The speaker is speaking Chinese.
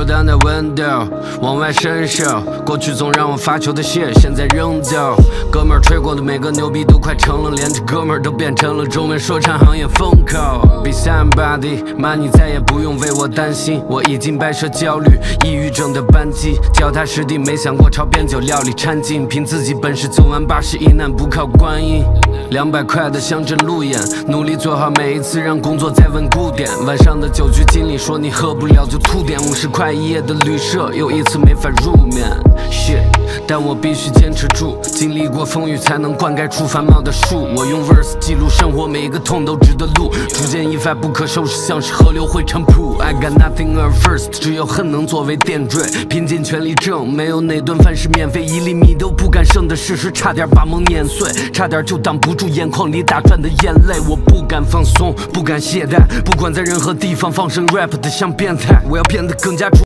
Roll down the window， 往外伸手。过去总让我发愁的 shit， 现在扔掉。哥们儿吹过的每个牛逼都快成了，连这哥们儿都变成了中文说唱行业风口。Be somebody， 妈你再也不用为我担心，我已经摆设焦虑，抑郁症的扳机，脚踏实地，没想过朝边酒料里掺进，凭自己本事走完80一难，不靠观音。200块的乡镇路演，努力做好每一次，让工作再稳固点。晚上的酒局，经理说你喝不了就吐点。50块一夜的旅社，又一次没法入眠。Shit， 但我必须坚持住，经历过风雨才能灌溉出繁茂的树。我用 verse 记录生活，每一个痛都值得录，逐渐一发不可收拾，像是河流汇成瀑。I got nothing at first， 只有恨能作为点缀，拼尽全力挣，没有哪顿饭是免费，一粒米都不敢剩的事实，差点把梦碾碎，差点就挡不住眼眶里打转的眼泪。我不敢放松，不敢懈怠，不管在任何地方放声 rap 的像变态，我要变得更加出。